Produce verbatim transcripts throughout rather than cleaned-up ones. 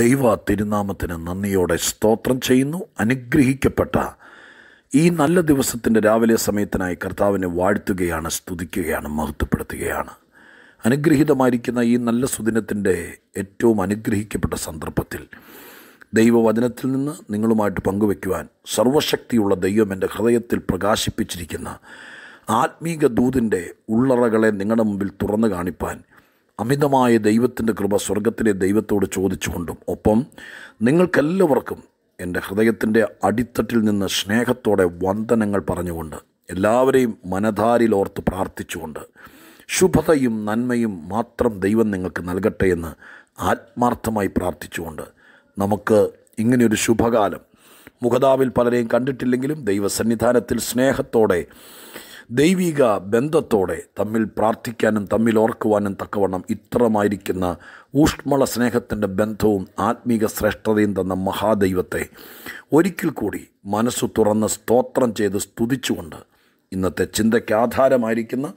ദൈവ തിരുനാമത്തിന് നന്ദിയോടെ സ്തോത്രം ചെയ്യുന്നു. അനുഗ്രഹിക്കപ്പെട്ട ഈ നല്ല ദിവസത്തിൻ്റെ രാവിലെ സമയത്തിനായി കർത്താവിനെ വാഴ്ത്തുകയാണ്, സ്തുതിക്കുകയാണ്, മഹത്വപ്പെടുത്തുകയാണ്. അനുഗ്രഹീതമായിരിക്കുന്ന ഈ നല്ല സുദിനത്തിൻ്റെ ഏറ്റവും അനുഗ്രഹിക്കപ്പെട്ട സന്ദർഭത്തിൽ ദൈവവചനത്തിൽ നിന്ന് നിങ്ങളുമായിട്ട് പങ്കുവയ്ക്കുവാൻ സർവശക്തിയുള്ള ദൈവം എൻ്റെ ഹൃദയത്തിൽ പ്രകാശിപ്പിച്ചിരിക്കുന്ന ആത്മീക ദൂതിൻ്റെ ഉള്ളറകളെ നിങ്ങളുടെ മുമ്പിൽ തുറന്നു കാണിപ്പാൻ അമിതമായ ദൈവത്തിൻ്റെ കൃപ സ്വർഗത്തിലെ ദൈവത്തോട് ചോദിച്ചുകൊണ്ടും ഒപ്പം നിങ്ങൾക്കെല്ലാവർക്കും എൻ്റെ ഹൃദയത്തിൻ്റെ അടിത്തട്ടിൽ നിന്ന് സ്നേഹത്തോടെ വന്ദനങ്ങൾ പറഞ്ഞുകൊണ്ട് എല്ലാവരെയും മനധാരിലോർത്ത് പ്രാർത്ഥിച്ചുകൊണ്ട് ശുഭതയും നന്മയും മാത്രം ദൈവം നിങ്ങൾക്ക് നൽകട്ടെ എന്ന് ആത്മാർത്ഥമായി പ്രാർത്ഥിച്ചുകൊണ്ട് നമുക്ക് ഇങ്ങനെയൊരു ശുഭകാലം മുഖതാവിൽ പലരെയും കണ്ടിട്ടില്ലെങ്കിലും ദൈവസന്നിധാനത്തിൽ സ്നേഹത്തോടെ ദൈവിക ബന്ധത്തോടെ തമ്മിൽ പ്രാർത്ഥിക്കാനും തമ്മിൽ ഓർക്കുവാനും തക്കവണ്ണം ഇത്രമായിരിക്കുന്ന ഊഷ്മള സ്നേഹത്തിൻ്റെ ബന്ധവും ആത്മീക ശ്രേഷ്ഠതയും തന്ന മഹാദൈവത്തെ ഒരിക്കൽ കൂടി മനസ്സു തുറന്ന് സ്തോത്രം ചെയ്ത് സ്തുതിച്ചുകൊണ്ട് ഇന്നത്തെ ചിന്തയ്ക്ക് ആധാരമായിരിക്കുന്ന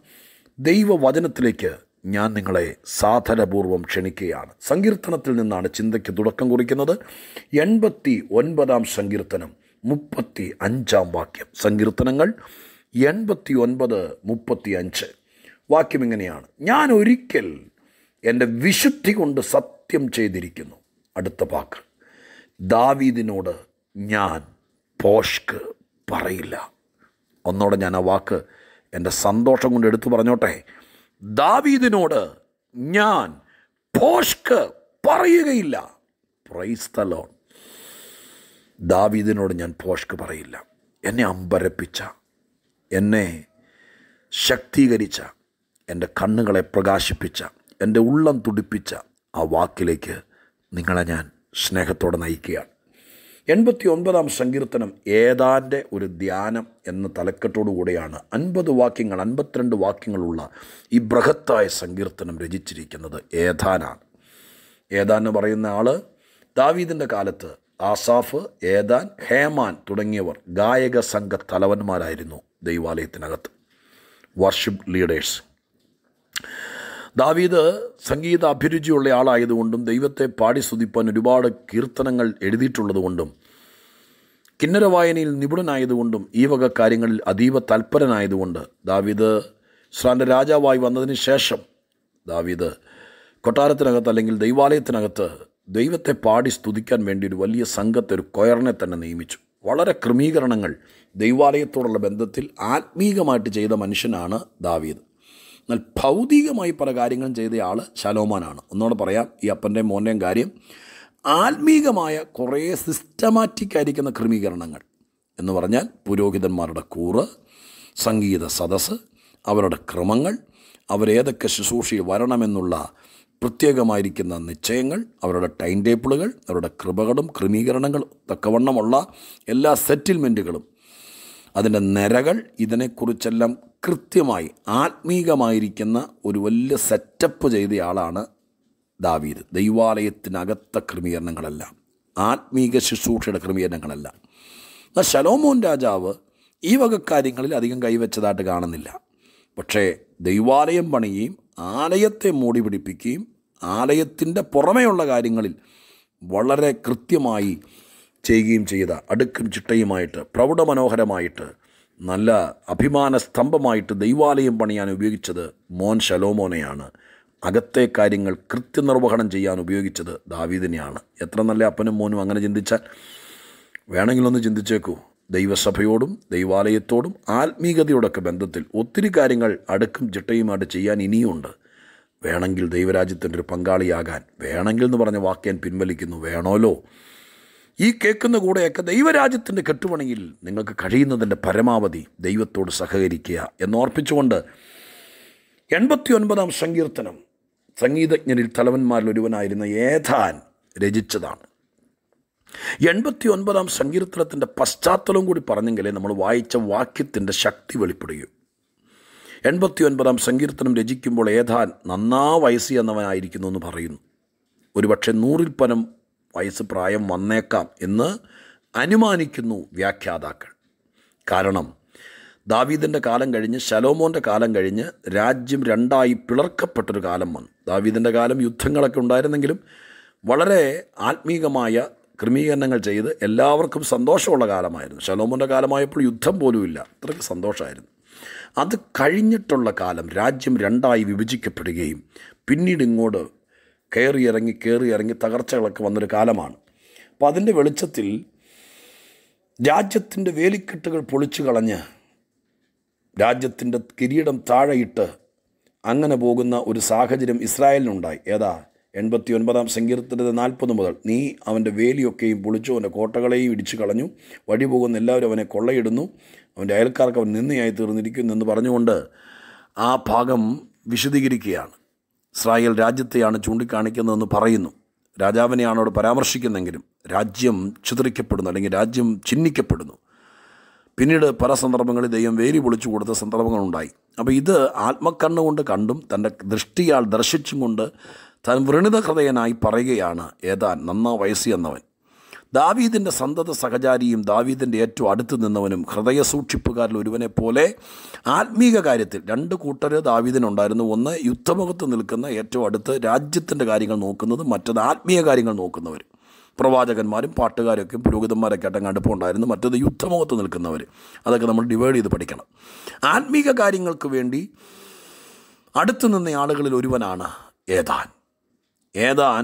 ദൈവവചനത്തിലേക്ക് ഞാൻ നിങ്ങളെ സാദരപൂർവ്വം ക്ഷണിക്കുകയാണ്. സങ്കീർത്തനത്തിൽ നിന്നാണ് ചിന്തയ്ക്ക് തുടക്കം കുറിക്കുന്നത്. എൺപത്തി ഒൻപതാം സങ്കീർത്തനം മുപ്പത്തി അഞ്ചാം വാക്യം. സങ്കീർത്തനങ്ങൾ എൺപത്തി ഒൻപത് മുപ്പത്തി അഞ്ച് വാക്യം ഇങ്ങനെയാണ്: ഞാൻ ഒരിക്കൽ എൻ്റെ വിശുദ്ധി കൊണ്ട് സത്യം ചെയ്തിരിക്കുന്നു. അടുത്ത വാക്ക് ദാവീദിനോട് ഞാൻ ഭോഷ്ക് പറയില്ല. ഒന്നോടെ ഞാൻ ആ വാക്ക് എൻ്റെ സന്തോഷം കൊണ്ട് എടുത്തു പറഞ്ഞോട്ടെ. ദാവീദിനോട് ഞാൻ ഭോഷ്ക് പറയുകയില്ല. Praise the Lord. ദാവീദിനോട് ഞാൻ ഭോഷ്ക് പറയില്ല. എന്നെ അമ്പരപ്പിച്ച, എന്നെ ശക്തീകരിച്ച, എൻ്റെ കണ്ണുകളെ പ്രകാശിപ്പിച്ച, എൻ്റെ ഉള്ളം തുടിപ്പിച്ച ആ വാക്കിലേക്ക് നിങ്ങളെ ഞാൻ സ്നേഹത്തോടെ നയിക്കുകയാണ്. എൺപത്തി ഒൻപതാം സങ്കീർത്തനം ഏതാൻ്റെ ഒരു ധ്യാനം എന്ന തലക്കെട്ടോടു കൂടെയാണ് അൻപത് വാക്യങ്ങൾ അൻപത്തിരണ്ട് വാക്യങ്ങളുള്ള ഈ ബൃഹത്തായ സങ്കീർത്തനം രചിച്ചിരിക്കുന്നത്. ഏതാനാണ്. ഏതാൻ എന്ന് പറയുന്ന ആൾ ദാവീദിൻ്റെ കാലത്ത് ആസാഫ്, ഏതാൻ, ഹേമാൻ തുടങ്ങിയവർ ഗായക സംഘ തലവന്മാരായിരുന്നു. ദൈവാലയത്തിനകത്ത് വർഷിപ്പ് ലീഡേഴ്സ്. ദാവീദ് സംഗീത അഭിരുചിയുള്ള ആളായതുകൊണ്ടും ദൈവത്തെ പാടി സ്തുതിപ്പാൻ ഒരുപാട് കീർത്തനങ്ങൾ എഴുതിയിട്ടുള്ളതുകൊണ്ടും കിന്നരവായനയിൽ നിപുണനായതുകൊണ്ടും ഈ വക കാര്യങ്ങളിൽ അതീവ തൽപരനായതുകൊണ്ട് ദാവീദ് ഇസ്രായേലിന്റെ രാജാവായി വന്നതിന് ശേഷം ദാവീദ് കൊട്ടാരത്തിനകത്ത് അല്ലെങ്കിൽ ദൈവാലയത്തിനകത്ത് ദൈവത്തെ പാടി സ്തുതിക്കാൻ വേണ്ടി ഒരു വലിയ സംഘത്തെ, ഒരു കൊയറിനെ തന്നെ നിയമിച്ചു. വളരെ ക്രമീകരണങ്ങൾ ദൈവാലയത്തോടുള്ള ബന്ധത്തിൽ ആത്മീകമായിട്ട് ചെയ്ത മനുഷ്യനാണ് ദാവീദ്. എന്നാൽ ഭൗതികമായി പല കാര്യങ്ങളും ചെയ്തയാൾ ശലോമോനാണ്. ഒന്നുകൂടെ പറയാം, ഈ അപ്പൻ്റെയും മോൻ്റെയും കാര്യം ആത്മീകമായ കുറേ സിസ്റ്റമാറ്റിക് ആയിരിക്കുന്ന ക്രമീകരണങ്ങൾ എന്ന് പറഞ്ഞാൽ പുരോഹിതന്മാരുടെ കൂറ്, സംഗീത സദസ്സ്, അവരുടെ ക്രമങ്ങൾ, അവരേതൊക്കെ ശുശ്രൂഷയിൽ വരണമെന്നുള്ള പ്രത്യേകമായിരിക്കുന്ന നിശ്ചയങ്ങൾ, അവരുടെ ടൈം ടേബിളുകൾ, അവരുടെ കൃപകളും ക്രമീകരണങ്ങളും തക്കവണ്ണമുള്ള എല്ലാ സെറ്റിൽമെൻറ്റുകളും, അതിൻ്റെ നിരകൾ, ഇതിനെക്കുറിച്ചെല്ലാം കൃത്യമായി ആത്മീകമായിരിക്കുന്ന ഒരു വലിയ സെറ്റപ്പ് ചെയ്തയാളാണ് ദാവീദ്. ദൈവാലയത്തിനകത്ത ക്രമീകരണങ്ങളെല്ലാം, ആത്മീക ശുശ്രൂഷയുടെ ക്രമീകരണങ്ങളെല്ലാം. എന്നാൽ ശലോമോൻ രാജാവ് ഈ വക കാര്യങ്ങളിൽ അധികം കൈവച്ചതായിട്ട് കാണുന്നില്ല. പക്ഷേ ദൈവാലയം പണിയുകയും ആലയത്തെ മൂടി പിടിപ്പിക്കുകയും ആലയത്തിൻ്റെ പുറമെയുള്ള കാര്യങ്ങളിൽ വളരെ കൃത്യമായി ചെയ്യുകയും ചെയ്ത, അടുക്കും ചിട്ടയുമായിട്ട്, പ്രൗഢമനോഹരമായിട്ട്, നല്ല അഭിമാന സ്തംഭമായിട്ട് ദൈവാലയം പണിയാൻ ഉപയോഗിച്ചത് മോൻ ശലോമോനെയാണ്. അകത്തെ കാര്യങ്ങൾ കൃത്യനിർവഹണം ചെയ്യാൻ ഉപയോഗിച്ചത് ദാവീദിനെയാണ്. എത്ര നല്ല അപ്പനും മോനും അങ്ങനെ ചിന്തിച്ചാൽ. വേണമെങ്കിലൊന്ന് ചിന്തിച്ചേക്കൂ, ദൈവസഭയോടും ദൈവാലയത്തോടും ആത്മീകതയോടൊക്കെ ബന്ധത്തിൽ ഒത്തിരി കാര്യങ്ങൾ അടുക്കും ചിട്ടയുമായിട്ട് ചെയ്യാൻ ഇനിയുണ്ട്. വേണമെങ്കിൽ ദൈവരാജ്യത്തിൻ്റെ ഒരു പങ്കാളിയാകാൻ, വേണമെങ്കിൽ എന്ന് പറഞ്ഞ വാക്യം പിൻവലിക്കുന്നു, വേണമല്ലോ. ഈ കേൾക്കുന്ന കൂടെയൊക്കെ ദൈവരാജ്യത്തിൻ്റെ കെട്ടുപണിയിൽ നിങ്ങൾക്ക് കഴിയുന്നതിൻ്റെ പരമാവധി ദൈവത്തോട് സഹകരിക്കുക എന്നോർപ്പിച്ചുകൊണ്ട് എൺപത്തി ഒൻപതാം സങ്കീർത്തനം സംഗീതജ്ഞരിൽ തലവന്മാരിൽ ഒരുവനായിരുന്ന ഏതാൻ രചിച്ചതാണ്. എൺപത്തി ഒൻപതാം സങ്കീർത്തനത്തിൻ്റെ പശ്ചാത്തലവും കൂടി പറഞ്ഞെങ്കിലേ നമ്മൾ വായിച്ച വാക്യത്തിൻ്റെ ശക്തി വെളിപ്പെടുകയും. എൺപത്തി ഒൻപതാം സങ്കീർത്തനം രചിക്കുമ്പോൾ ഏതാൻ നന്നാ വയസ്സ് എന്നവനായിരിക്കുന്നു എന്ന് പറയുന്നു. ഒരുപക്ഷെ നൂറിൽ പരം വയസ്സ് പ്രായം വന്നേക്കാം എന്ന് അനുമാനിക്കുന്നു വ്യാഖ്യാതാക്കൾ. കാരണം ദാവീദിൻ്റെ കാലം കഴിഞ്ഞ് ശലോമോൻ്റെ കാലം കഴിഞ്ഞ് രാജ്യം രണ്ടായി പിളർക്കപ്പെട്ടൊരു കാലം വന്നു. ദാവീദിൻ്റെ കാലം യുദ്ധങ്ങളൊക്കെ ഉണ്ടായിരുന്നെങ്കിലും വളരെ ആത്മീകമായ ക്രമീകരണങ്ങൾ ചെയ്ത് എല്ലാവർക്കും സന്തോഷമുള്ള കാലമായിരുന്നു. ശലോമോൻ്റെ കാലമായപ്പോൾ യുദ്ധം പോലുമില്ല, അത്രയ്ക്ക് സന്തോഷമായിരുന്നു. അത് കഴിഞ്ഞിട്ടുള്ള കാലം രാജ്യം രണ്ടായി വിഭജിക്കപ്പെടുകയും പിന്നീട് ഇങ്ങോട്ട് കയറി ഇറങ്ങി കയറി ഇറങ്ങി തകർച്ചകളൊക്കെ വന്നൊരു കാലമാണ്. അപ്പോൾ അതിൻ്റെ വെളിച്ചത്തിൽ രാജ്യത്തിൻ്റെ വേലിക്കെട്ടുകൾ പൊളിച്ചു കളഞ്ഞ് രാജ്യത്തിൻ്റെ കിരീടം താഴെയിട്ട് അങ്ങനെ പോകുന്ന ഒരു സാഹചര്യം ഇസ്രായേലിനുണ്ടായി. ഏതാ? എൺപത്തി ഒൻപതാം സങ്കീർത്തനത്തെ നാൽപ്പത് മുതൽ, നീ അവൻ്റെ വേലിയൊക്കെയും പൊളിച്ചു, അവൻ്റെ കോട്ടകളെയും ഇടിച്ചു കളഞ്ഞു, വഴി പോകുന്ന എല്ലാവരും അവനെ കൊള്ളയിടുന്നു, അവൻ്റെ അയൽക്കാർക്ക് അവൻ നിന്നയായി തീർന്നിരിക്കുന്നു എന്ന് പറഞ്ഞുകൊണ്ട് ആ ഭാഗം വിശദീകരിക്കുകയാണ്. ഇസ്രായേൽ രാജ്യത്തെയാണ് ചൂണ്ടിക്കാണിക്കുന്നതെന്ന് പറയുന്നു. രാജാവിനെയാണ് അവിടെ പരാമർശിക്കുന്നെങ്കിലും രാജ്യം ചിതറിക്കപ്പെടുന്നു, അല്ലെങ്കിൽ രാജ്യം ചിഹ്നിക്കപ്പെടുന്നു. പിന്നീട് പല സന്ദർഭങ്ങളിൽ ദൈവം വേലി പൊളിച്ചു കൊടുത്ത സന്ദർഭങ്ങളുണ്ടായി. അപ്പോൾ ഇത് ആത്മകണ്ണു കൊണ്ട് കണ്ടും തൻ്റെ ദൃഷ്ടിയാൽ ദർശിച്ചും കൊണ്ട് താൻ വ്രണിത ഹൃദയനായി പറയുകയാണ് ഏതാൻ നന്നാ വയസ്സി എന്നവൻ, ദാവീദിൻ്റെ സന്തത സഹചാരിയും ദാവീദിൻ്റെ ഏറ്റവും അടുത്ത് നിന്നവനും ഹൃദയ സൂക്ഷിപ്പുകാരിൽ ഒരുവനെ പോലെ. ആത്മീക കാര്യത്തിൽ രണ്ട് കൂട്ടർ ദാവീദിനുണ്ടായിരുന്നു. ഒന്ന് യുദ്ധമുഖത്ത് നിൽക്കുന്ന ഏറ്റവും അടുത്ത് രാജ്യത്തിൻ്റെ കാര്യങ്ങൾ നോക്കുന്നത്, മറ്റത് ആത്മീയ കാര്യങ്ങൾ നോക്കുന്നവർ, പ്രവാചകന്മാരും പാട്ടുകാരൊക്കെ പുരോഹിതന്മാരൊക്കെ ആയിട്ട് അടുപ്പം ഉണ്ടായിരുന്നു. മറ്റത് യുദ്ധമുഖത്ത് നിൽക്കുന്നവർ. അതൊക്കെ നമ്മൾ ഡിവൈഡ് ചെയ്ത് പഠിക്കണം. ആത്മീക കാര്യങ്ങൾക്ക് വേണ്ടി അടുത്തു നിന്ന ആളുകളിൽ ഒരുവനാണ് ഏതാൻ. ഏതാൻ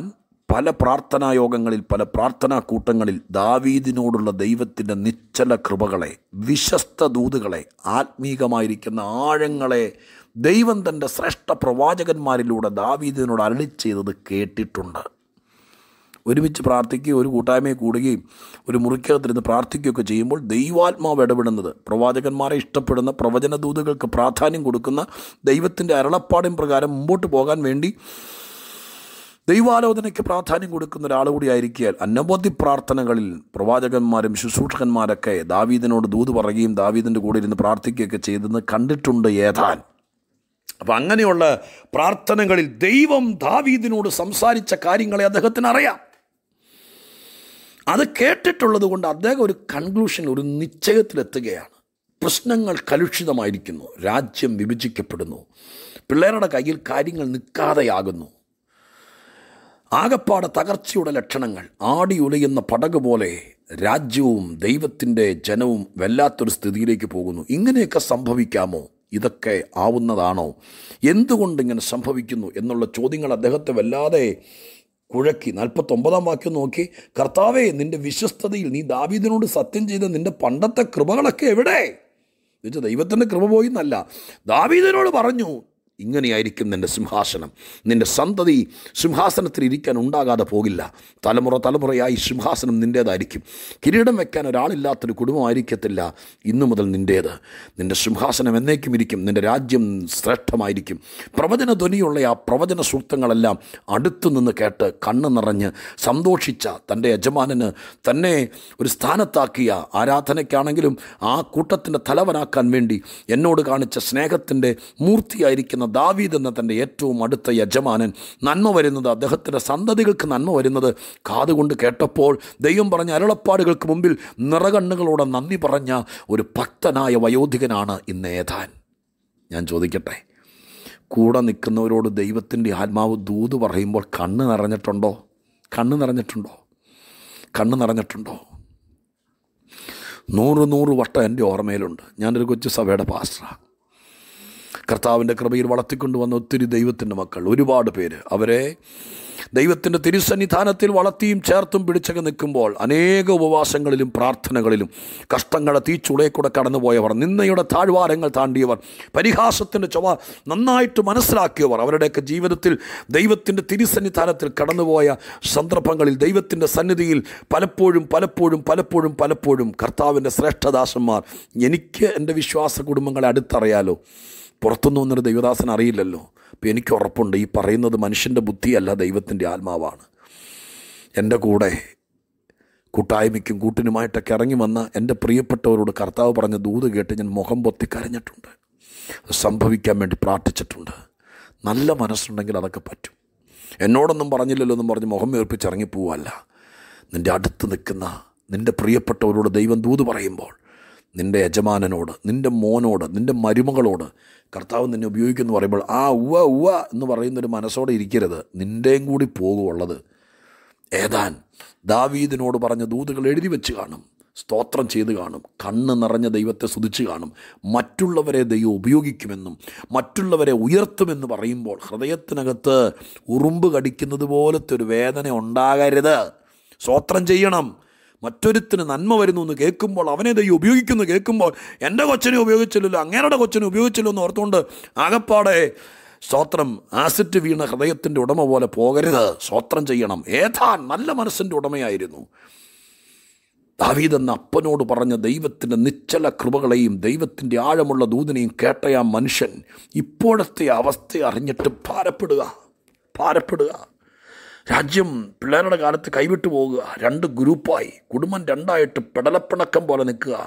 പല പ്രാർത്ഥനാ യോഗങ്ങളിൽ, പല പ്രാർത്ഥനാ കൂട്ടങ്ങളിൽ ദാവീദിനോടുള്ള ദൈവത്തിൻ്റെ നിശ്ചല കൃപകളെ, വിശ്വസ്ത ദൂതുകളെ, ആത്മീകമായിരിക്കുന്ന ആഴങ്ങളെ ദൈവം തൻ്റെ ശ്രേഷ്ഠ പ്രവാചകന്മാരിലൂടെ ദാവീദിനോട് അരുളി ചെയ്തത് കേട്ടിട്ടുണ്ട്. ഒരുമിച്ച് പ്രാർത്ഥിക്കുകയും ഒരു കൂട്ടായ്മയെ കൂടുകയും ഒരു മുറിക്കകത്തിരുന്ന് പ്രാർത്ഥിക്കുകയൊക്കെ ചെയ്യുമ്പോൾ ദൈവാത്മാവ് ഇടപെടുന്നത്, പ്രവാചകന്മാരെ ഇഷ്ടപ്പെടുന്ന പ്രവചന ദൂതുകൾക്ക് പ്രാധാന്യം കൊടുക്കുന്ന ദൈവത്തിൻ്റെ അരുളപ്പാടിൻ പ്രകാരം മുമ്പോട്ട് പോകാൻ വേണ്ടി ദൈവാലോചനയ്ക്ക് പ്രാധാന്യം കൊടുക്കുന്ന ഒരാൾ കൂടിയായിരിക്കാൻ അന്നബോധി പ്രാർത്ഥനകളിൽ പ്രവാചകന്മാരും ശുശ്രൂഷകന്മാരൊക്കെ ദാവീദിനോട് ദൂത് പറയുകയും ദാവീദിൻ്റെ കൂടെ ഇരുന്ന് പ്രാർത്ഥിക്കുകയൊക്കെ ചെയ്തെന്ന് കണ്ടിട്ടുണ്ട് ഏതാൻ. അപ്പം അങ്ങനെയുള്ള പ്രാർത്ഥനകളിൽ ദൈവം ദാവീദിനോട് സംസാരിച്ച കാര്യങ്ങളെ അദ്ദേഹത്തിന് അറിയാം. അത് കേട്ടിട്ടുള്ളത് കൊണ്ട് അദ്ദേഹം ഒരു കൺക്ലൂഷൻ, ഒരു നിശ്ചയത്തിലെത്തുകയാണ്. പ്രശ്നങ്ങൾ കലുഷിതമായിരിക്കുന്നു, രാജ്യം വിഭജിക്കപ്പെടുന്നു, പിള്ളേരുടെ കയ്യിൽ കാര്യങ്ങൾ നിൽക്കാതെയാകുന്നു, ആകപ്പാട് തകർച്ചയുടെ ലക്ഷണങ്ങൾ, ആടി ഉലയുന്ന പടക് പോലെ രാജ്യവും ദൈവത്തിൻ്റെ ജനവും വല്ലാത്തൊരു സ്ഥിതിയിലേക്ക് പോകുന്നു. ഇങ്ങനെയൊക്കെ സംഭവിക്കാമോ? ഇതൊക്കെ ആവുന്നതാണോ? എന്തുകൊണ്ടിങ്ങനെ സംഭവിക്കുന്നു എന്നുള്ള ചോദ്യങ്ങൾ അദ്ദേഹത്തെ വല്ലാതെ കുഴക്കി. നാൽപ്പത്തൊമ്പതാം വാക്യം നോക്കി, കർത്താവേ, നിൻ്റെ വിശ്വസ്തതയിൽ നീ ദാവീദിനോട് സത്യം ചെയ്ത നിൻ്റെ പണ്ടത്തെ കൃപകളൊക്കെ എവിടെ? എന്നുവെച്ചാൽ ദൈവത്തിൻ്റെ കൃപ പോയി എന്നല്ല, ദാവീദിനോട് പറഞ്ഞു ഇങ്ങനെയായിരിക്കും നിൻ്റെ സിംഹാസനം, നിൻ്റെ സന്തതി സിംഹാസനത്തിൽ ഇരിക്കാൻ ഉണ്ടാകാതെ പോകില്ല, തലമുറ തലമുറയായി സിംഹാസനം നിൻ്റേതായിരിക്കും, കിരീടം വെക്കാൻ ഒരാളില്ലാത്തൊരു കുടുംബമായിരിക്കത്തില്ല ഇന്നു മുതൽ നിൻ്റേത്, നിൻ്റെ സിംഹാസനം എന്നേക്കും ഇരിക്കും, നിൻ്റെ രാജ്യം ശ്രേഷ്ഠമായിരിക്കും. പ്രവചന ധ്വനിയുള്ള ആ പ്രവചന സൂക്തങ്ങളെല്ലാം അടുത്തു നിന്ന് കേട്ട് കണ്ണ് നിറഞ്ഞ് സന്തോഷിച്ച തൻ്റെ യജമാനന് തന്നെ ഒരു സ്ഥാനത്താക്കിയ, ആരാധനയ്ക്കാണെങ്കിലും ആ കൂട്ടത്തിൻ്റെ തലവനാക്കാൻ വേണ്ടി എന്നോട് കാണിച്ച സ്നേഹത്തിൻ്റെ മൂർത്തിയായിരിക്കുന്ന ദാവീദ് എന്ന തൻ്റെ ഏറ്റവും അടുത്ത യജമാനൻ, നന്മ വരുന്നത് അദ്ദേഹത്തിൻ്റെ സന്തതികൾക്ക് നന്മ വരുന്നത് കാതുകൊണ്ട് കേട്ടപ്പോൾ ദൈവം പറഞ്ഞ അരുളപ്പാടുകൾക്ക് മുമ്പിൽ നിറകണ്ണുകളോടെ നന്ദി പറഞ്ഞ ഒരു ഭക്തനായ വയോധികനാണ് ഇന്ന് ഏതാൻ. ഞാൻ ചോദിക്കട്ടെ, കൂടെ നിൽക്കുന്നവരോട് ദൈവത്തിൻ്റെ ആത്മാവ് ദൂത് പറയുമ്പോൾ കണ്ണ് നിറഞ്ഞിട്ടുണ്ടോ? കണ്ണ് നിറഞ്ഞിട്ടുണ്ടോ? കണ്ണ് നിറഞ്ഞിട്ടുണ്ടോ? നൂറ് നൂറ് വട്ടം എൻ്റെ ഓർമ്മയിലുണ്ട്. ഞാനൊരു കൊച്ചു സഭയുടെ പാസ്റ്ററാണ്. കർത്താവിൻ്റെ കൃപയിൽ വളർത്തിക്കൊണ്ട് വന്ന ഒത്തിരി ദൈവത്തിൻ്റെ മക്കൾ ഒരുപാട് പേര്, അവരെ ദൈവത്തിൻ്റെ തിരുസന്നിധാനത്തിൽ വളർത്തിയും ചേർത്തും പിടിച്ചൊക്കെ നിൽക്കുമ്പോൾ അനേക ഉപവാസങ്ങളിലും പ്രാർത്ഥനകളിലും കഷ്ടങ്ങളെ തീച്ചുളയെ കൂടെ കടന്നുപോയവർ, നിന്നയുടെ താഴ്വാരങ്ങൾ താണ്ടിയവർ, പരിഹാസത്തിൻ്റെ ചൊവ നന്നായിട്ട് മനസ്സിലാക്കിയവർ, അവരുടെയൊക്കെ ജീവിതത്തിൽ ദൈവത്തിൻ്റെ തിരുസന്നിധാനത്തിൽ കടന്നുപോയ സന്ദർഭങ്ങളിൽ ദൈവത്തിൻ്റെ സന്നിധിയിൽ പലപ്പോഴും പലപ്പോഴും പലപ്പോഴും പലപ്പോഴും കർത്താവിൻ്റെ ശ്രേഷ്ഠദാസന്മാർ. എനിക്ക് എൻ്റെ വിശ്വാസ കുടുംബങ്ങളെ അടുത്തറിയാലോ, പുറത്തുനിന്ന് വന്നൊരു ദൈവദാസൻ അറിയില്ലല്ലോ. അപ്പോൾ എനിക്ക് ഉറപ്പുണ്ട് ഈ പറയുന്നത് മനുഷ്യൻ്റെ ബുദ്ധിയല്ല, ദൈവത്തിൻ്റെ ആത്മാവാണ്. എൻ്റെ കൂടെ കൂട്ടായ്മയ്ക്കും കൂട്ടിനുമായിട്ടൊക്കെ ഇറങ്ങി വന്ന എൻ്റെ പ്രിയപ്പെട്ടവരോട് കർത്താവ് പറഞ്ഞ ദൂത് കേട്ട് ഞാൻ മുഖം പൊത്തി കരഞ്ഞിട്ടുണ്ട്, സംഭവിക്കാൻ വേണ്ടി പ്രാർത്ഥിച്ചിട്ടുണ്ട്. നല്ല മനസ്സുണ്ടെങ്കിൽ അതൊക്കെ പറ്റും. എന്നോടൊന്നും പറഞ്ഞില്ലല്ലോ എന്നും പറഞ്ഞ് മുഖം വീർപ്പിച്ച് ഇറങ്ങിപ്പോവല്ല. നിൻ്റെ അടുത്ത് നിൽക്കുന്ന നിൻ്റെ പ്രിയപ്പെട്ടവരോട് ദൈവം ദൂത് പറയുമ്പോൾ നിൻ്റെ യജമാനനോട്, നിൻ്റെ മോനോട്, നിൻ്റെ മരുമകളോട് കർത്താവ് നിന്നെ ഉപയോഗിക്കുന്നു പറയുമ്പോൾ ആ ഉവ്വ ഉവ്വ എന്ന് പറയുന്നൊരു മനസ്സോടെ ഇരിക്കരുത്. നിൻ്റെയും കൂടി പോകുള്ളത് ഏതാൻ ദാവീദിനോട് പറഞ്ഞ ദൂതുകൾ എഴുതി വെച്ച് കാണും, സ്തോത്രം ചെയ്ത് കാണും, കണ്ണ് നിറഞ്ഞ ദൈവത്തെ സ്തുതിച്ച് കാണും, മറ്റുള്ളവരെ ദൈവം ഉപയോഗിക്കുമെന്നും മറ്റുള്ളവരെ ഉയർത്തുമെന്ന് പറയുമ്പോൾ ഹൃദയത്തിനകത്ത് ഉറുമ്പ് കടിക്കുന്നത് പോലത്തെ ഒരു വേദന ഉണ്ടാകരുത്. സ്തോത്രം ചെയ്യണം. മറ്റൊരുത്തിന് നന്മ വരുന്നു എന്ന് കേൾക്കുമ്പോൾ, അവനെ ദൈവം ഉപയോഗിക്കുന്നു കേൾക്കുമ്പോൾ, എൻ്റെ കൊച്ചിനെ ഉപയോഗിച്ചില്ലല്ലോ, അങ്ങേരുടെ കൊച്ചിനെ ഉപയോഗിച്ചല്ലോ എന്ന് ഓർത്തുകൊണ്ട് ആകപ്പാടെ സ്തോത്രം ആസിറ്റ് വീണ ഹൃദയത്തിൻ്റെ ഉടമ പോലെ പോകരുത്. സ്തോത്രം ചെയ്യണം. ഏതാൻ നല്ല മനസ്സിൻ്റെ ഉടമയായിരുന്നു. ദാവീദ് എന്ന അപ്പനോട് പറഞ്ഞ ദൈവത്തിൻ്റെ നിശ്ചല കൃപകളെയും ദൈവത്തിൻ്റെ ആഴമുള്ള ദൂതിനെയും കേട്ട ആ മനുഷ്യൻ ഇപ്പോഴത്തെ അവസ്ഥ അറിഞ്ഞിട്ട് ഭാരപ്പെടുക ഭാരപ്പെടുക രാജ്യം പിള്ളേരുടെ കാലത്ത് കൈവിട്ടു പോകുക, രണ്ട് ഗ്രൂപ്പായി കുടുംബം രണ്ടായിട്ട് പെടലപ്പിണക്കം പോലെ നിൽക്കുക,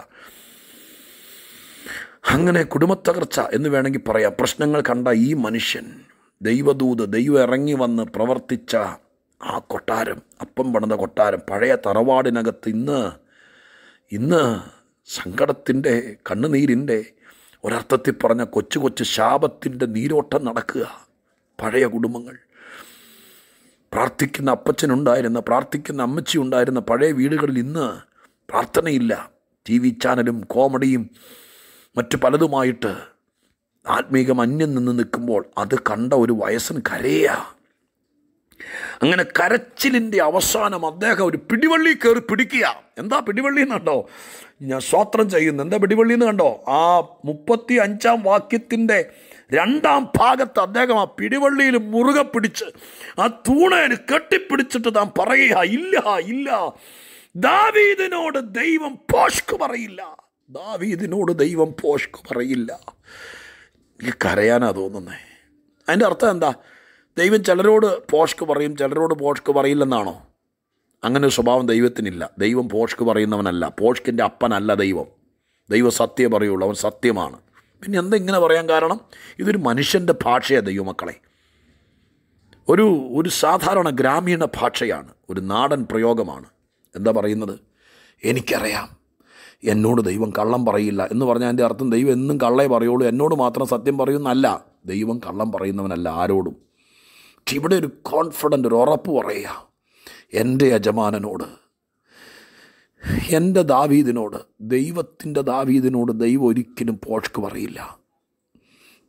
അങ്ങനെ കുടുംബത്തകർച്ച എന്ന് വേണമെങ്കിൽ പറയാം. പ്രശ്നങ്ങൾ കണ്ട ഈ മനുഷ്യൻ ദൈവദൂത് ദൈവം ഇറങ്ങി വന്ന് പ്രവർത്തിച്ച ആ കൊട്ടാരം, അപ്പം പണിത കൊട്ടാരം, പഴയ തറവാടിനകത്ത് ഇന്ന് ഇന്ന് സങ്കടത്തിൻ്റെ കണ്ണുനീരിൻ്റെ ഒരർത്ഥത്തിൽ പറഞ്ഞ കൊച്ചു കൊച്ചു ശാപത്തിൻ്റെ നീരോട്ടം നടക്കുക. പഴയ കുടുംബങ്ങൾ, പ്രാർത്ഥിക്കുന്ന അപ്പച്ചനുണ്ടായിരുന്ന പ്രാർത്ഥിക്കുന്ന അമ്മച്ചി ഉണ്ടായിരുന്ന പഴയ വീടുകളിൽ ഇന്ന് പ്രാർത്ഥനയില്ല. ടി വി ചാനലും കോമഡിയും മറ്റു പലതുമായിട്ട് ആത്മീകം അന്യം നിന്ന് നിൽക്കുമ്പോൾ അത് കണ്ട ഒരു വയസ്സൻ കരയുക. അങ്ങനെ കരച്ചിലിൻ്റെ അവസാനം അദ്ദേഹം ഒരു പിടിവള്ളി കയറി പിടിക്കുക. എന്താ പിടിവള്ളി എന്ന് കണ്ടോ? ഞാൻ സ്തോത്രം ചെയ്യുന്നു. എന്താ പിടിവള്ളി എന്ന് കണ്ടോ? ആ മുപ്പത്തി അഞ്ചാം വാക്യത്തിൻ്റെ രണ്ടാം ഭാഗത്ത് അദ്ദേഹം ആ പിടിവള്ളിയിൽ മുറുകെ പിടിച്ച് ആ തൂണേന് കെട്ടിപ്പിടിച്ചിട്ട് താൻ പറയുക, ഇല്ല ഇല്ല, ദാവീദിനോട് ദൈവം പോഷ്കു പറയില്ല, ദാവീദിനോട് ദൈവം പോഷ്കു പറയില്ല. എനിക്ക് കരയാനാ തോന്നുന്നേ. അതിൻ്റെ അർത്ഥം എന്താ? ദൈവം ചിലരോട് പോഷ്ക് പറയും, ചിലരോട് പോഷ്ക് പറയില്ലെന്നാണോ? അങ്ങനെ ഒരു സ്വഭാവം ദൈവത്തിനില്ല. ദൈവം പോഷ്ക് പറയുന്നവനല്ല, പോഷ്കിൻ്റെ അപ്പനല്ല ദൈവം. ദൈവം സത്യം പറയുള്ളൂ, അവൻ സത്യമാണ്. പിന്നെ എന്താ ഇങ്ങനെ പറയാൻ കാരണം? ഇതൊരു മനുഷ്യൻ്റെ ഭാഷയാണ് ദൈവമക്കളെ. ഒരു ഒരു സാധാരണ ഗ്രാമീണ ഭാഷയാണ്, ഒരു നാടൻ പ്രയോഗമാണ്. എന്താ പറയുന്നത്? എനിക്കറിയാം എന്നോട് ദൈവം കള്ളം പറയില്ല എന്ന് പറഞ്ഞാൽ അതിൻ്റെ അർത്ഥം ദൈവം എന്നും കള്ളേ പറയുള്ളൂ, എന്നോട് മാത്രം സത്യം പറയുന്നല്ല. ദൈവം കള്ളം പറയുന്നവനല്ല ആരോടും. ഇവിടെ ഒരു കോൺഫിഡൻ്റ്, ഒരു ഉറപ്പ് പറയുക, എൻ്റെ യജമാനനോട്, എൻ്റെ ദാവീദിനോട്, ദൈവത്തിൻ്റെ ദാവീദിനോട് ദൈവം ഒരിക്കലും പോഷ്ക്ക് പറയില്ല.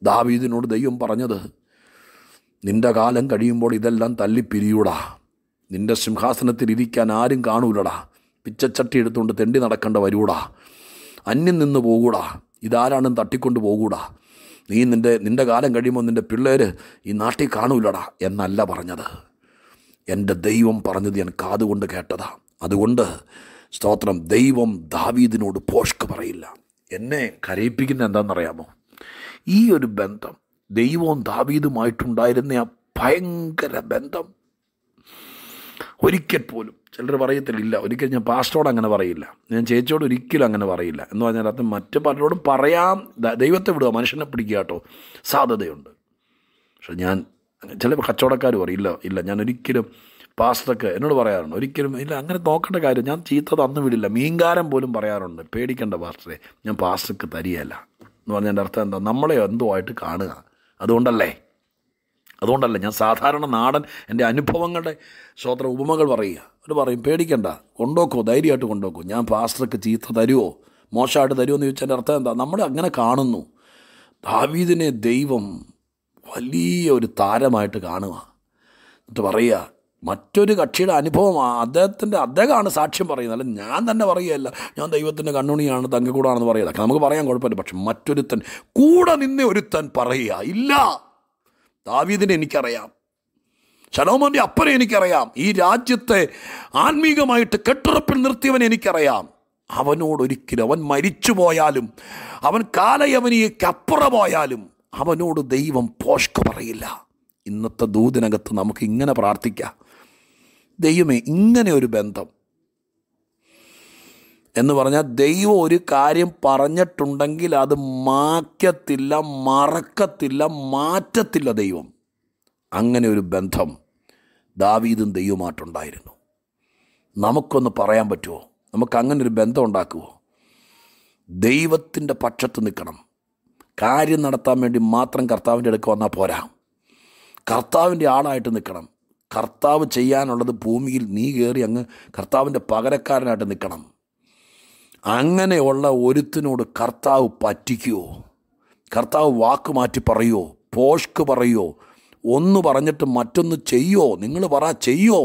ദാവീദിനോട് ദൈവം പറഞ്ഞത്, നിൻ്റെ കാലം കഴിയുമ്പോൾ ഇതെല്ലാം തല്ലിപ്പിരിയൂടാ, നിൻ്റെ സിംഹാസനത്തിൽ ഇരിക്കാൻ ആരും കാണൂലടാ, പിച്ചച്ചട്ടി എടുത്തുകൊണ്ട് തെണ്ടി നടക്കേണ്ട വരൂടാ, അന്യം നിന്ന് പോകൂടാ, ഇതാരാണെന്ന് തട്ടിക്കൊണ്ട് പോകൂടാ, നീ നിൻ്റെ നിൻ്റെ കാലം കഴിയുമ്പോൾ നിൻ്റെ പിള്ളേർ ഈ നാട്ടിൽ കാണൂലടാ എന്നല്ല പറഞ്ഞത്. എൻ്റെ ദൈവം പറഞ്ഞത് ഞാൻ കാതുകൊണ്ട് കേട്ടതാ. അതുകൊണ്ട് സ്തോത്രം, ദൈവം ദാവീദിനോട് പോഷ്ക്ക് പറയില്ല. എന്നെ കരയിപ്പിക്കുന്ന എന്താണെന്നറിയാമോ? ഈ ഒരു ബന്ധം, ദൈവവും ദാവീദുമായിട്ടുണ്ടായിരുന്ന ആ ഭയങ്കര ബന്ധം ഒരിക്കൽ പോലും ചിലർ പറയത്തില്ല. ഒരിക്കൽ ഞാൻ പാസ്റ്ററോട് അങ്ങനെ പറയില്ല, ഞാൻ ചേച്ചിയോട് ഒരിക്കലും അങ്ങനെ പറയില്ല എന്ന് പറഞ്ഞാൽ അത് മറ്റു പലരോടും പറയാം. ദൈവത്തെ വിടുക, മനുഷ്യനെ പിടിക്കുക കേട്ടോ, സാധ്യതയുണ്ട്. പക്ഷെ ഞാൻ ചില കച്ചവടക്കാർ പറയും, ഇല്ല ഇല്ല, ഞാൻ ഒരിക്കലും പാസ്റ്റർക്ക് എന്നോട് പറയാറുണ്ട്, ഒരിക്കലും ഇല്ല, അങ്ങനെ നോക്കേണ്ട കാര്യം, ഞാൻ ചീത്ത തന്നു വിടില്ല. മീൻകാരൻ പോലും പറയാറുണ്ട്, പേടിക്കേണ്ട പാസ്റ്ററെ, ഞാൻ പാസ്റ്റർക്ക് തരികയല്ല എന്ന് പറഞ്ഞാൽ എൻ്റെ അർത്ഥം എന്താ? നമ്മളെ എന്തോ ആയിട്ട് കാണുക. അതുകൊണ്ടല്ലേ അതുകൊണ്ടല്ല ഞാൻ സാധാരണ നാടൻ എൻ്റെ അനുഭവങ്ങളുടെ സ്തോത്ര ഉപമകൾ പറയുക. അവർ പറയും, പേടിക്കണ്ട, കൊണ്ടോക്കോ, ധൈര്യമായിട്ട് കൊണ്ടോക്കോ, ഞാൻ പാസ്റ്റർക്ക് ചീത്ത തരുമോ മോശമായിട്ട് തരുമോ എന്ന് ചോദിച്ചതിൻ്റെ അർത്ഥം എന്താ? നമ്മൾ അങ്ങനെ കാണുന്നു. ദാവീദിനെ ദൈവം വലിയ ഒരു താരമായിട്ട് കാണുക, എന്നിട്ട് പറയുക, മറ്റൊരു കക്ഷിയുടെ അനുഭവമാണ് അദ്ദേഹത്തിൻ്റെ, അദ്ദേഹമാണ് സാക്ഷ്യം പറയുന്നത്, അല്ല ഞാൻ തന്നെ പറയുകയല്ല, ഞാൻ ദൈവത്തിൻ്റെ കണ്ണുണിയാണ്, തങ്കക്കൂടാണെന്ന് പറയുക. അതൊക്കെ നമുക്ക് പറയാൻ കുഴപ്പമില്ല. പക്ഷെ മറ്റൊരുത്തൻ കൂടെ നിന്നേ ഒരുത്തൻ പറയുക, ഇല്ല, ദാവീദിനെ എനിക്കറിയാം, ശലോമോൻ്റെ അപ്പനെ എനിക്കറിയാം, ഈ രാജ്യത്തെ ആത്മീകമായിട്ട് കെട്ടുറപ്പിൽ നിർത്തിയവനെ എനിക്കറിയാം, അവനോടൊരിക്കലും, അവൻ മരിച്ചു പോയാലും, അവൻ കാലയവനിയക്കപ്പുറം പോയാലും, അവനോട് ദൈവം പോഷ്ക്ക് പറയില്ല. ഇന്നത്തെ ദൂതിനകത്ത് നമുക്ക് ഇങ്ങനെ പ്രാർത്ഥിക്കാം, ദൈവമേ, ഇങ്ങനെ ഒരു ബന്ധം എന്ന് പറഞ്ഞാൽ ദൈവം ഒരു കാര്യം പറഞ്ഞിട്ടുണ്ടെങ്കിൽ അത് മാക്കത്തില്ല, മറക്കത്തില്ല, മാറ്റത്തില്ല ദൈവം. അങ്ങനെ ഒരു ബന്ധം ദാവീദും ദൈവമായിട്ടുണ്ടായിരുന്നു. നമുക്കൊന്ന് പറയാൻ പറ്റുമോ? നമുക്ക് അങ്ങനെ ഒരു ബന്ധം ഉണ്ടാക്കുമോ? ദൈവത്തിൻ്റെ പക്ഷത്ത് നിൽക്കണം. കാര്യം നടത്താൻ വേണ്ടി മാത്രം കർത്താവിൻ്റെ അടുക്ക് വന്നാൽ പോരാ, കർത്താവിൻ്റെ ആളായിട്ട് നിൽക്കണം. കർത്താവ് ചെയ്യാനുള്ളത് ഭൂമിയിൽ നീ കയറി അങ്ങ് കർത്താവിൻ്റെ പകരക്കാരനായിട്ട് നിൽക്കണം. അങ്ങനെയുള്ള ഒരുത്തിനോട് കർത്താവ് പറ്റിക്കുമോ? കർത്താവ് വാക്ക് മാറ്റി പറയുമോ? പോഷ്ക്ക് പറയുമോ? ഒന്ന് പറഞ്ഞിട്ട് മറ്റൊന്ന് ചെയ്യോ? നിങ്ങൾ പറ ചെയ്യോ?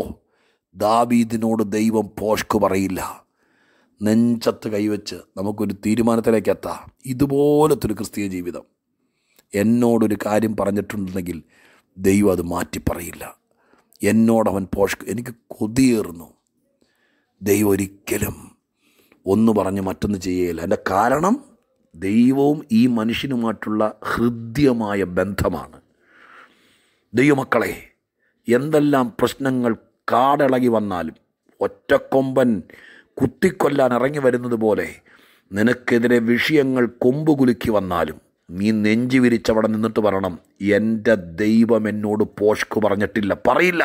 ദാവീദിനോട് ദൈവം പോഷ്ക്ക് പറയില്ല. നെഞ്ചത്ത് കൈവച്ച് നമുക്കൊരു തീരുമാനത്തിലേക്ക് എത്താം. ഇതുപോലത്തെ ഒരു ക്രിസ്തീയ ജീവിതം. എന്നോടൊരു കാര്യം പറഞ്ഞിട്ടുണ്ടെങ്കിൽ ദൈവം അത് മാറ്റി പറയില്ല. എന്നോടവൻ പോഷ്ക്ക്, എനിക്ക് കൊതിയേറുന്നു. ദൈവം ഒരിക്കലും ഒന്ന് പറഞ്ഞ് മറ്റൊന്ന് ചെയ്യുകയില്ല. അതിൻ്റെ കാരണം ദൈവവും ഈ മനുഷ്യനുമായിട്ടുള്ള ഹൃദ്യമായ ബന്ധമാണ്. ദൈവമക്കളെ, എന്തെല്ലാം പ്രശ്നങ്ങൾ കാടിളകി വന്നാലും ഒറ്റക്കൊമ്പൻ കുത്തിക്കൊല്ലാൻ ഇറങ്ങി വരുന്നത് പോലെ നിനക്കെതിരെ വിഷയങ്ങൾ കൊമ്പ് കുലുക്കി വന്നാലും നീ നെഞ്ചു വിരിച്ചവിടെ നിന്നിട്ട് പറയണം, എൻ്റെ ദൈവം എന്നോട് പോഷ്ക്ക് പറഞ്ഞിട്ടില്ല, പറയില്ല.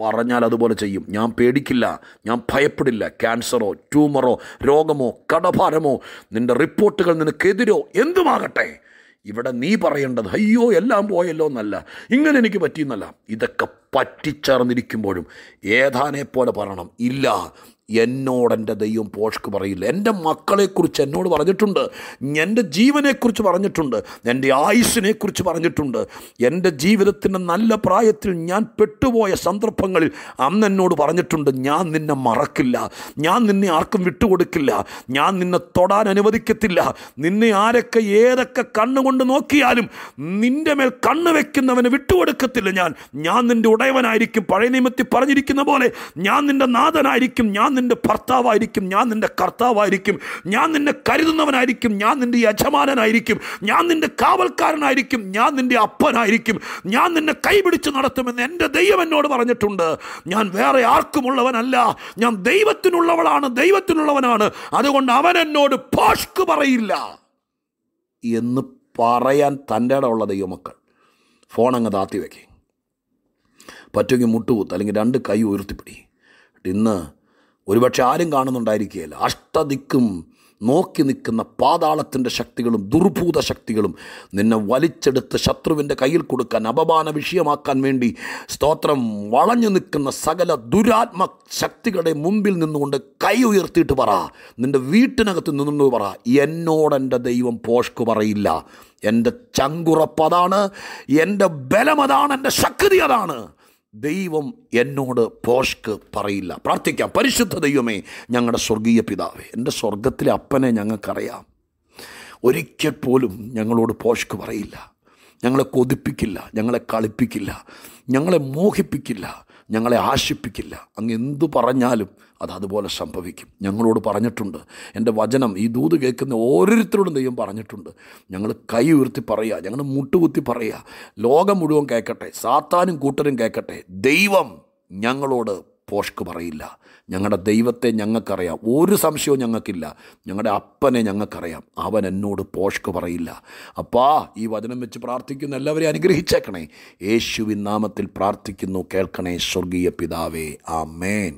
പറഞ്ഞാൽ അതുപോലെ ചെയ്യും. ഞാൻ പേടിക്കില്ല, ഞാൻ ഭയപ്പെടില്ല. ക്യാൻസറോ ട്യൂമറോ രോഗമോ കടഭാരമോ നിൻ്റെ റിപ്പോർട്ടുകൾ നിനക്കെതിരോ എന്തുമാകട്ടെ, ഇവിടെ നീ പറയേണ്ടത് അയ്യോ എല്ലാം പോയല്ലോ എന്നല്ല, ഇങ്ങനെ എനിക്ക് പറ്റിയെന്നല്ല. ഇതൊക്കെ പറ്റിച്ചേർന്നിരിക്കുമ്പോഴും ഏതാനെപ്പോലെ പറയണം, ഇല്ല, എന്നോടെൻ്റെ ദൈവം പോഷ്ക്ക് പറയില്ല. എൻ്റെ മക്കളെക്കുറിച്ച് എന്നോട് പറഞ്ഞിട്ടുണ്ട്, എൻ്റെ ജീവനെക്കുറിച്ച് പറഞ്ഞിട്ടുണ്ട്, എൻ്റെ ആയുസ്സിനെക്കുറിച്ച് പറഞ്ഞിട്ടുണ്ട്, എൻ്റെ ജീവിതത്തിൻ്റെ നല്ല പ്രായത്തിൽ ഞാൻ പെട്ടുപോയ സന്ദർഭങ്ങളിൽ അന്ന് എന്നോട് പറഞ്ഞിട്ടുണ്ട്, ഞാൻ നിന്നെ മറക്കില്ല, ഞാൻ നിന്നെ ആർക്കും വിട്ടുകൊടുക്കില്ല, ഞാൻ നിന്നെ തൊടാൻ അനുവദിക്കത്തില്ല, നിന്നെ ആരൊക്കെ ഏതൊക്കെ കണ്ണുകൊണ്ട് നോക്കിയാലും നിൻ്റെ മേൽ കണ്ണ് വയ്ക്കുന്നവനെ വിട്ടുകൊടുക്കത്തില്ല, ഞാൻ ഞാൻ നിൻ്റെ ഉടയവനായിരിക്കും, പഴയ നിയമത്തിൽ പറഞ്ഞിരിക്കുന്ന പോലെ ഞാൻ നിൻ്റെ നാഥനായിരിക്കും, ഞാൻ നിൻ്റെ ഭർത്താവായിരിക്കും, ഞാൻ നിൻ്റെ കർത്താവായിരിക്കും, ഞാൻ നിന്നെ കരുതുന്നവനായിരിക്കും, ഞാൻ നിൻ്റെ യജമാനനായിരിക്കും, ഞാൻ നിൻ്റെ കാവൽക്കാരനായിരിക്കും, ഞാൻ നിൻ്റെ അപ്പനായിരിക്കും, ഞാൻ നിന്നെ കൈപിടിച്ച് നടത്തുമെന്ന് എൻ്റെ ദൈവം എന്നോട് പറഞ്ഞിട്ടുണ്ട്. ഞാൻ വേറെ ആർക്കുമുള്ളവനല്ല, ഞാൻ ദൈവത്തിനുള്ളവളാണ്, ദൈവത്തിനുള്ളവനാണ്. അതുകൊണ്ട് അവൻ എന്നോട് പോഷ്ക്ക് പറയില്ല എന്ന് പറയാൻ തൻ്റെ ഇടമുള്ള ദൈവമക്കൾ ഫോൺ അങ്ങ് താത്തി വയ്ക്കുക. പറ്റുമെങ്കിൽ മുട്ടുകൂത്ത്, അല്ലെങ്കിൽ രണ്ട് കൈ ഉയർത്തിപ്പിടി. ഇന്ന് ഒരുപക്ഷെ ആരും കാണുന്നുണ്ടായിരിക്കുകയില്ല. അഷ്ടദിക്കും നോക്കി നിൽക്കുന്ന പാതാളത്തിൻ്റെ ശക്തികളും ദുർഭൂത ശക്തികളും നിന്നെ വലിച്ചെടുത്ത് ശത്രുവിൻ്റെ കയ്യിൽ കൊടുക്കാൻ, അപമാന വിഷയമാക്കാൻ വേണ്ടി സ്തോത്രം വളഞ്ഞു നിൽക്കുന്ന സകല ദുരാത്മ ശക്തികളുടെ മുമ്പിൽ നിന്നുകൊണ്ട് കൈ ഉയർത്തിയിട്ട് പറ, നിൻ്റെ വീട്ടിനകത്ത് നിന്നുകൊണ്ട് പറ, എന്നോടെൻ്റെ ദൈവം പോഷ്ക്ക് പറയില്ല. എൻ്റെ ചങ്കുറപ്പതാണ്, എൻ്റെ ബലമതാണ്, എൻ്റെ ശക്തി അതാണ്. ദൈവം എന്നോട് പോഷ്ക്ക് പറയില്ല. പ്രാർത്ഥിക്കാം. പരിശുദ്ധ ദൈവമേ, ഞങ്ങളുടെ സ്വർഗീയ പിതാവേ, എൻ്റെ സ്വർഗത്തിലെ അപ്പനെ, ഞങ്ങൾക്കറിയാം ഒരിക്കൽ പോലും ഞങ്ങളോട് പോഷ്ക്ക് പറയില്ല, ഞങ്ങളെ കൊതിപ്പിക്കില്ല, ഞങ്ങളെ കളിപ്പിക്കില്ല, ഞങ്ങളെ മോഹിപ്പിക്കില്ല, ഞങ്ങളെ ആശിപ്പിക്കില്ല. അങ്ങ് എന്തു പറഞ്ഞാലും അത് അതുപോലെ സംഭവിക്കും. ഞങ്ങളോട് പറഞ്ഞിട്ടുണ്ട്. എൻ്റെ വചനം ഈ ദൂത് കേൾക്കുന്ന ഓരോരുത്തരോടും ദൈവം പറഞ്ഞിട്ടുണ്ട്. ഞങ്ങൾ കൈ ഉയർത്തി പറയുക, ഞങ്ങൾ മുട്ടുകുത്തി പറയുക. ലോകം മുഴുവൻ കേൾക്കട്ടെ, സാത്താനും കൂട്ടരും കേൾക്കട്ടെ, ദൈവം ഞങ്ങളോട് പോഷ്ക്ക് പറയില്ല. ഞങ്ങളുടെ ദൈവത്തെ ഞങ്ങൾക്കറിയാം, ഒരു സംശയവും ഞങ്ങൾക്കില്ല. ഞങ്ങളുടെ അപ്പനെ ഞങ്ങൾക്കറിയാം, അവൻ എന്നോട് പോഷ്ക്ക് പറയില്ല. അപ്പാ, ഈ വചനം വെച്ച് പ്രാർത്ഥിക്കുന്ന എല്ലാവരെയും അനുഗ്രഹിച്ചേക്കണേ. യേശുവിൻ നാമത്തിൽ പ്രാർത്ഥിക്കുന്നു കേൾക്കണേ സ്വർഗീയ പിതാവേ, ആമേൻ.